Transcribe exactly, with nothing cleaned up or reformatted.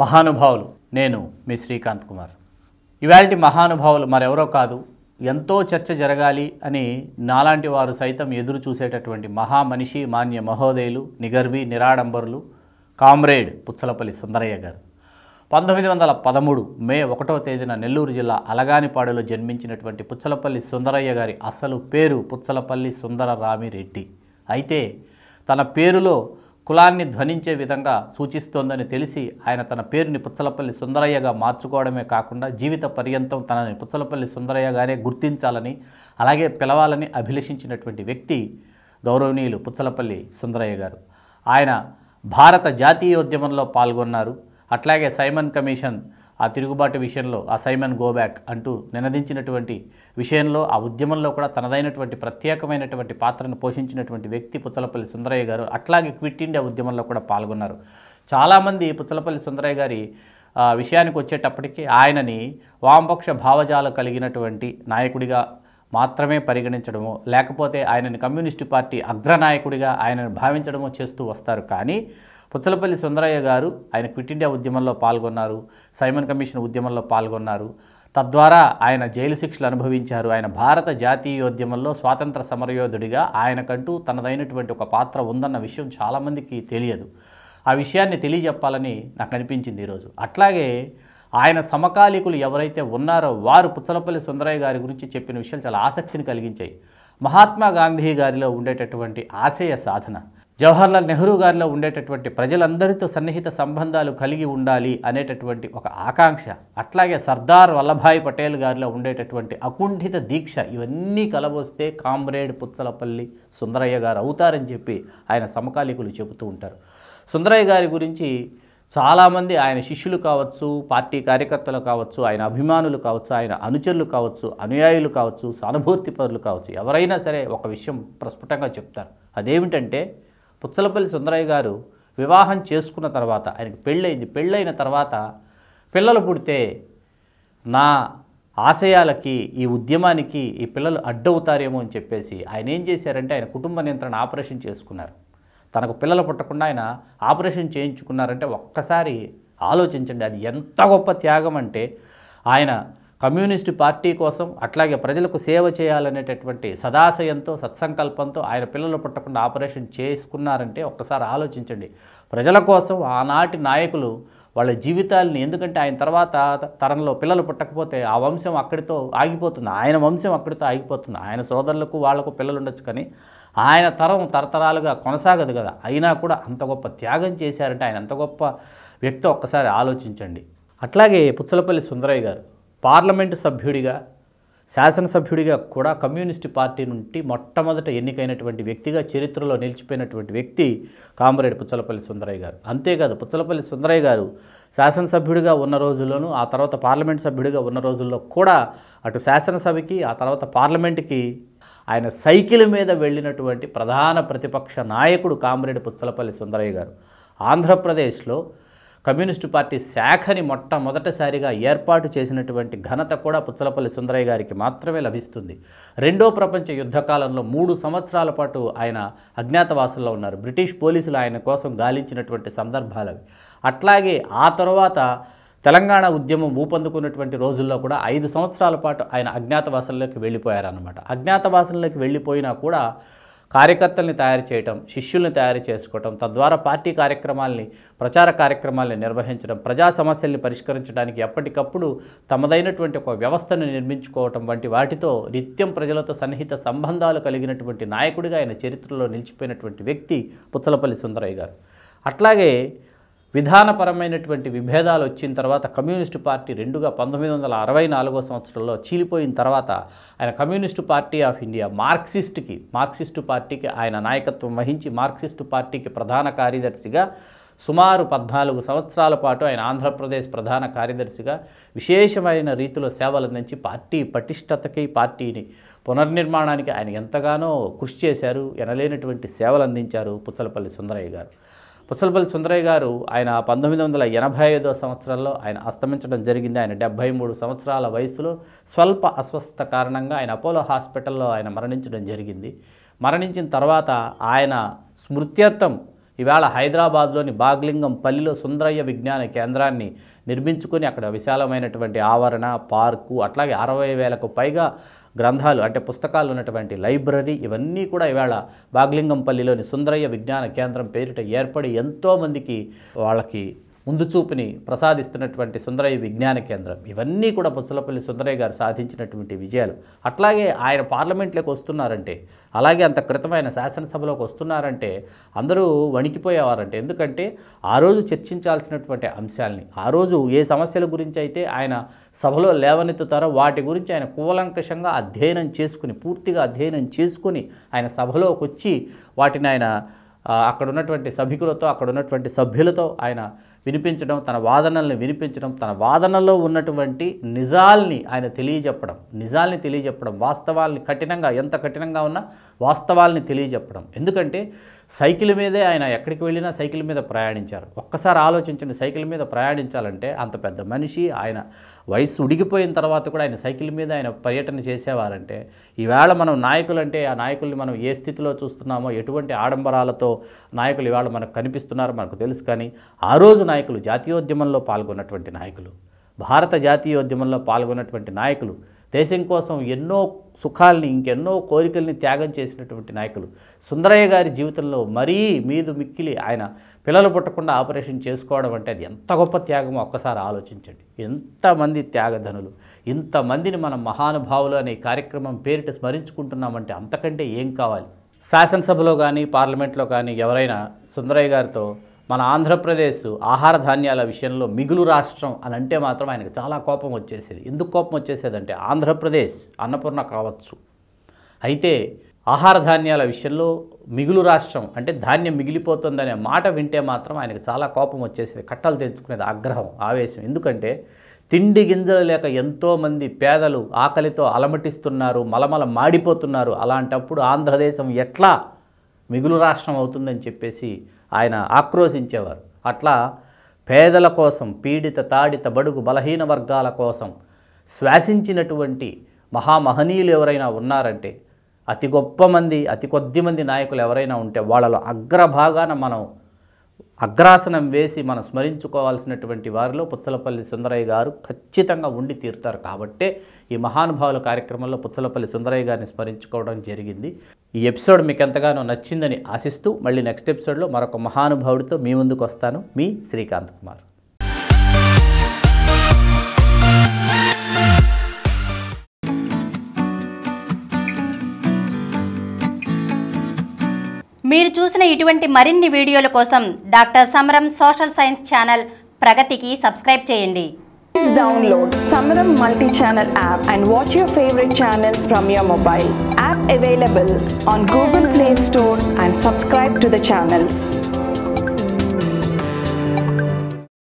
మహానుభావులు. నేను మీ శ్రీకాంత్ కుమార్. ఇవాల్టి మహానుభావులు మరెవరో కాదు, ఎంతో చర్చ జరగాలి అని నాలాంటి వారు సైతం ఎదురు చూసేటటువంటి మహామనిషి, మాన్య మహోదయులు, నిగర్వి నిరాడంబరులు కామ్రేడ్ పుచ్చలపల్లి సుందరయ్య గారు. పంతొమ్మిది వందల పదమూడు మే ఒకటో తేదీన నెల్లూరు జిల్లా అలగానిపాడులో జన్మించినటువంటి పుచ్చలపల్లి సుందరయ్య గారి అసలు పేరు పుచ్చలపల్లి సుందరరామిరెడ్డి. అయితే తన పేరులో కులాన్ని ధ్వనించే విధంగా సూచిస్తోందని తెలిసి ఆయన తన పేరుని పుచ్చలపల్లి సుందరయ్యగా మార్చుకోవడమే కాకుండా జీవిత పర్యంతం తనని పుచ్చలపల్లి సుందరయ్య గారే గుర్తించాలని అలాగే పిలవాలని అభిలషించినటువంటి వ్యక్తి గౌరవనీయులు పుచ్చలపల్లి సుందరయ్య గారు. ఆయన భారత జాతీయోద్యమంలో పాల్గొన్నారు. అట్లాగే సైమన్ కమిషన్ ఆ తిరుగుబాటు విషయంలో ఆ సైమన్ గోబ్యాక్ అంటూ నినదించినటువంటి విషయంలో ఆ ఉద్యమంలో కూడా తనదైనటువంటి ప్రత్యేకమైనటువంటి పాత్రను పోషించినటువంటి వ్యక్తి పుచ్చలపల్లి సుందరయ్య గారు. అట్లాగే క్విట్ ఇండియా ఉద్యమంలో కూడా పాల్గొన్నారు. చాలామంది పుచ్చలపల్లి సుందరయ్య గారి విషయానికి వచ్చేటప్పటికీ ఆయనని వామపక్ష భావజాలు కలిగినటువంటి నాయకుడిగా మాత్రమే పరిగణించడమో లేకపోతే ఆయనని కమ్యూనిస్టు పార్టీ అగ్రనాయకుడిగా ఆయనను భావించడమో చేస్తూ వస్తారు. కానీ పుచ్చలపల్లి సుందరయ్య గారు ఆయన క్విట్ ఇండియా ఉద్యమంలో పాల్గొన్నారు, సైమన్ కమిషన్ ఉద్యమంలో పాల్గొన్నారు. తద్వారా ఆయన జైలు శిక్షలు అనుభవించారు. ఆయన భారత జాతీయోద్యమంలో స్వాతంత్ర సమరయోధుడిగా ఆయనకంటూ తనదైనటువంటి ఒక పాత్ర ఉందన్న విషయం చాలామందికి తెలియదు. ఆ విషయాన్ని తెలియజెప్పాలని నాకు అనిపించింది ఈరోజు. అట్లాగే ఆయన సమకాలీకులు ఎవరైతే ఉన్నారో వారు పుచ్చలపల్లి సుందరయ్య గారి గురించి చెప్పిన విషయాలు చాలా ఆసక్తిని కలిగించాయి. మహాత్మా గాంధీ గారిలో ఉండేటటువంటి ఆశయ సాధన, జవహర్లాల్ నెహ్రూ గారిలో ఉండేటటువంటి ప్రజలందరితో సన్నిహిత సంబంధాలు కలిగి ఉండాలి అనేటటువంటి ఒక ఆకాంక్ష, అట్లాగే సర్దార్ వల్లభాయ్ పటేల్ గారిలో ఉండేటటువంటి అకుంఠిత దీక్ష, ఇవన్నీ కలబోస్తే కామ్రేడ్ పుచ్చలపల్లి సుందరయ్య గారు అవుతారని చెప్పి ఆయన సమకాలీకులు చెబుతూ ఉంటారు. సుందరయ్య గారి గురించి చాలామంది ఆయన శిష్యులు కావచ్చు, పార్టీ కార్యకర్తలు కావచ్చు, ఆయన అభిమానులు కావచ్చు, ఆయన అనుచరులు కావచ్చు, అనుయాయులు కావచ్చు, సానుభూతి పరులు కావచ్చు, ఎవరైనా సరే ఒక విషయం ప్రస్ఫుటంగా చెప్తారు. అదేమిటంటే పుచ్చలపల్లి సుందరయ్య గారు వివాహం చేసుకున్న తర్వాత, ఆయనకు పెళ్ళయింది, పెళ్ళైన తర్వాత పిల్లలు పుడితే నా ఆశయాలకి ఈ ఉద్యమానికి ఈ పిల్లలు అడ్డవుతారేమో అని చెప్పేసి ఆయన ఏం చేశారంటే ఆయన కుటుంబ నియంత్రణ ఆపరేషన్ చేసుకున్నారు. తనకు పిల్లలు పుట్టకుండా ఆయన ఆపరేషన్ చేయించుకున్నారంటే ఒక్కసారి ఆలోచించండి, అది ఎంత గొప్ప త్యాగం అంటే. ఆయన కమ్యూనిస్టు పార్టీ కోసం అట్లాగే ప్రజలకు సేవ చేయాలనేటటువంటి సదాశయంతో సత్సంకల్పంతో ఆయన పిల్లలు పుట్టకుండా ఆపరేషన్ చేసుకున్నారంటే ఒక్కసారి ఆలోచించండి. ప్రజల కోసం ఆనాటి నాయకులు వాళ్ళ జీవితాలని, ఎందుకంటే ఆయన తర్వాత తరంలో పిల్లలు పుట్టకపోతే ఆ వంశం అక్కడితో ఆగిపోతుంది, ఆయన వంశం అక్కడితో ఆగిపోతుంది. ఆయన సోదరులకు వాళ్లకు పిల్లలు ఉండొచ్చు కానీ ఆయన తరం తరతరాలుగా కొనసాగదు కదా. అయినా కూడా అంత గొప్ప త్యాగం చేశారంటే ఆయన అంత గొప్ప వ్యక్తి, ఒక్కసారి ఆలోచించండి. అట్లాగే పుచ్చలపల్లి సుందరయ్య గారు పార్లమెంటు సభ్యుడిగా, శాసనసభ్యుడిగా కూడా కమ్యూనిస్టు పార్టీ నుండి మొట్టమొదట ఎన్నికైనటువంటి వ్యక్తిగా చరిత్రలో నిలిచిపోయినటువంటి వ్యక్తి కామ్రేడ్ పుచ్చలపల్లి సుందరయ్య గారు. అంతేకాదు, పుచ్చలపల్లి సుందరయ్య గారు శాసనసభ్యుడిగా ఉన్న రోజుల్లోనూ ఆ తర్వాత పార్లమెంట్ సభ్యుడిగా ఉన్న రోజుల్లో కూడా అటు శాసనసభకి ఆ తర్వాత పార్లమెంటుకి ఆయన సైకిల్ మీద వెళ్ళినటువంటి ప్రధాన ప్రతిపక్ష నాయకుడు కామ్రేడ్ పుచ్చలపల్లి సుందరయ్య గారు. ఆంధ్రప్రదేశ్లో కమ్యూనిస్టు పార్టీ శాఖని మొట్టమొదటిసారిగా ఏర్పాటు చేసినటువంటి ఘనత కూడా పుచ్చలపల్లి సుందరయ్య గారికి మాత్రమే లభిస్తుంది. రెండో ప్రపంచ యుద్ధ కాలంలో మూడు సంవత్సరాల పాటు ఆయన అజ్ఞాతవాసంలో ఉన్నారు. బ్రిటిష్ పోలీసులు ఆయన కోసం గాలించినటువంటి సందర్భాలు అవి. అట్లాగే ఆ తర్వాత తెలంగాణ ఉద్యమం ఊపందుకున్నటువంటి రోజుల్లో కూడా ఐదు సంవత్సరాల పాటు ఆయన అజ్ఞాతవాసంలోకి వెళ్ళిపోయారన్నమాట. అజ్ఞాతవాసంలోకి వెళ్ళిపోయినా కూడా కార్యకర్తల్ని తయారు చేయటం, శిష్యుల్ని తయారు చేసుకోవటం, తద్వారా పార్టీ కార్యక్రమాల్ని, ప్రచార కార్యక్రమాల్ని నిర్వహించడం, ప్రజా సమస్యల్ని పరిష్కరించడానికి ఎప్పటికప్పుడు తమదైనటువంటి ఒక వ్యవస్థను నిర్మించుకోవటం వంటి వాటితో నిత్యం ప్రజలతో సన్నిహిత సంబంధాలు కలిగినటువంటి నాయకుడిగా ఆయన చరిత్రలో నిలిచిపోయినటువంటి వ్యక్తి పుచ్చలపల్లి సుందరయ్య గారు. అట్లాగే విధానపరమైనటువంటి విభేదాలు వచ్చిన తర్వాత కమ్యూనిస్టు పార్టీ రెండుగా పంతొమ్మిది వందల అరవై నాలుగో సంవత్సరంలో చీలిపోయిన తర్వాత ఆయన కమ్యూనిస్టు పార్టీ ఆఫ్ ఇండియా మార్క్సిస్ట్కి మార్క్సిస్టు పార్టీకి ఆయన నాయకత్వం వహించి మార్క్సిస్టు పార్టీకి ప్రధాన కార్యదర్శిగా సుమారు పద్నాలుగు సంవత్సరాల పాటు ఆయన ఆంధ్రప్రదేశ్ ప్రధాన కార్యదర్శిగా విశేషమైన రీతిలో సేవలు అందించి పార్టీ పటిష్టతకి, పార్టీని పునర్నిర్మాణానికి ఆయన ఎంతగానో కృషి చేశారు, ఎనలేనటువంటి సేవలు అందించారు పుచ్చలపల్లి సుందరయ్య గారు. పుచ్చలపల్లి సుందరయ్య గారు ఆయన పంతొమ్మిది వందల ఎనభై ఐదో సంవత్సరంలో ఆయన అస్తమించడం జరిగింది. ఆయన డెబ్భై మూడు సంవత్సరాల వయసులో స్వల్ప అస్వస్థత కారణంగా ఆయన అపోలో హాస్పిటల్లో ఆయన మరణించడం జరిగింది. మరణించిన తర్వాత ఆయన స్మృత్యర్థం ఇవాళ హైదరాబాద్లోని బాగ్లింగంపల్లిలో సుందరయ్య విజ్ఞాన కేంద్రాన్ని నిర్మించుకొని అక్కడ విశాలమైనటువంటి ఆవరణ, పార్కు, అట్లాగే అరవై వేలకు పైగా గ్రంథాలు అంటే పుస్తకాలు ఉన్నటువంటి లైబ్రరీ, ఇవన్నీ కూడా ఇవాళ బాగ్లింగంపల్లిలోని సుందరయ్య విజ్ఞాన కేంద్రం పేరిట ఏర్పడి ఎంతోమందికి వాళ్ళకి ముందు చూపుని ప్రసాదిస్తున్నటువంటి సుందరయ్య విజ్ఞాన కేంద్రం. ఇవన్నీ కూడా పుచ్చలపల్లి సుందరయ్య గారు సాధించినటువంటి విజయాలు. అట్లాగే ఆయన పార్లమెంట్లోకి వస్తున్నారంటే, అలాగే అంత క్రితం ఆయన శాసనసభలోకి వస్తున్నారంటే అందరూ వణికిపోయేవారంటే, ఎందుకంటే ఆ రోజు చర్చించాల్సినటువంటి అంశాలని, ఆ రోజు ఏ సమస్యల గురించి అయితే ఆయన సభలో లేవనెత్తుతారో వాటి గురించి ఆయన కూలంకషంగా అధ్యయనం చేసుకుని, పూర్తిగా అధ్యయనం చేసుకుని ఆయన సభలోకి వచ్చి వాటిని ఆయన అక్కడ ఉన్నటువంటి సభికులతో, అక్కడ ఉన్నటువంటి సభ్యులతో ఆయన వినిపించడం, తన వాదనల్ని వినిపించడం, తన వాదనలో ఉన్నటువంటి నిజాల్ని ఆయన తెలియజెప్పడం, నిజాల్ని తెలియజెప్పడం, వాస్తవాల్ని కఠినంగా, ఎంత కఠినంగా ఉన్నా వాస్తవాల్ని తెలియజెప్పడం. ఎందుకంటే సైకిల్ మీదే ఆయన ఎక్కడికి వెళ్ళినా సైకిల్ మీద ప్రయాణించారు. ఒక్కసారి ఆలోచించండి, సైకిల్ మీద ప్రయాణించాలంటే అంత పెద్ద మనిషి, ఆయన వయసు ఉడిగిపోయిన తర్వాత కూడా ఆయన సైకిల్ మీద ఆయన పర్యటన చేసేవారంటే, ఈవేళ మనం నాయకులంటే ఆ నాయకుల్ని మనం ఏ స్థితిలో చూస్తున్నామో, ఎటువంటి ఆడంబరాలతో నాయకులు ఇవాళ మనకు కనిపిస్తున్నారో మనకు తెలుసు. కానీ ఆ రోజు నాయకులు, జాతీయోద్యమంలో పాల్గొన్నటువంటి నాయకులు, భారత జాతీయోద్యమంలో పాల్గొన్నటువంటి నాయకులు, దేశం కోసం ఎన్నో సుఖాలని, ఇంకెన్నో కోరికల్ని త్యాగం చేసినటువంటి నాయకులు. సుందరయ్య గారి జీవితంలో మరీ మీదు మిక్కిలి ఆయన పిల్లలు పుట్టకుండా ఆపరేషన్ చేసుకోవడం అంటే అది ఎంత గొప్ప త్యాగమో ఒక్కసారి ఆలోచించండి. ఎంతమంది త్యాగధనులు, ఇంతమందిని మనం మహానుభావులు అనే కార్యక్రమం పేరిట స్మరించుకుంటున్నామంటే అంతకంటే ఏం కావాలి. శాసనసభలో కానీ పార్లమెంట్లో కానీ ఎవరైనా సుందరయ్య గారితో మన ఆంధ్రప్రదేశ్ ఆహార ధాన్యాల విషయంలో మిగులు రాష్ట్రం అని అంటే మాత్రం ఆయనకు చాలా కోపం వచ్చేసేది. ఎందుకు కోపం వచ్చేసేదంటే ఆంధ్రప్రదేశ్ అన్నపూర్ణ కావచ్చు, అయితే ఆహార ధాన్యాల విషయంలో మిగులు రాష్ట్రం అంటే ధాన్యం మిగిలిపోతుందనే మాట వింటే మాత్రం ఆయనకు చాలా కోపం వచ్చేసేది, కట్టలు తెంచుకునేది, ఆగ్రహం, ఆవేశం. ఎందుకంటే తిండి గింజలు లేక ఎంతోమంది పేదలు ఆకలితో అలమటిస్తున్నారు, మలమల మాడిపోతున్నారు. అలాంటప్పుడు ఆంధ్రదేశం ఎట్లా మిగులు రాష్ట్రం అవుతుందని చెప్పేసి ఆయన ఆక్రోశించేవారు. అట్లా పేదల కోసం, పీడిత తాడిత బడుగు బలహీన వర్గాల కోసం శ్వాసించినటువంటి మహామహనీయులు ఎవరైనా ఉన్నారంటే, అతి గొప్ప మంది, అతి కొద్ది మంది నాయకులు ఎవరైనా ఉంటే వాళ్ళలో అగ్రభాగాన మనం అగ్రాసనం వేసి మనం స్మరించుకోవాల్సినటువంటి వారిలో పుచ్చలపల్లి సుందరయ్య గారు ఖచ్చితంగా ఉండి తీరుతారు. కాబట్టే ఈ మహానుభావుల కార్యక్రమంలో పుచ్చలపల్లి సుందరయ్య గారిని స్మరించుకోవడం జరిగింది. ఈ ఎపిసోడ్ మీకు ఎంతగానో నచ్చిందని ఆశిస్తూ మళ్ళీ నెక్స్ట్ ఎపిసోడ్లో మరొక మహానుభావుడితో మీ ముందుకు వస్తాను. మీ శ్రీకాంత్ కుమార్. మీరు చూసిన ఇటువంటి మరిన్ని వీడియోల కోసం doctor Samaram social science channel ప్రగతికి సబ్స్క్రైబ్ చేయండి. Please download Samaram multi-channel app and watch your favorite channels from your mobile. App available on Google Play Store and subscribe to the channels.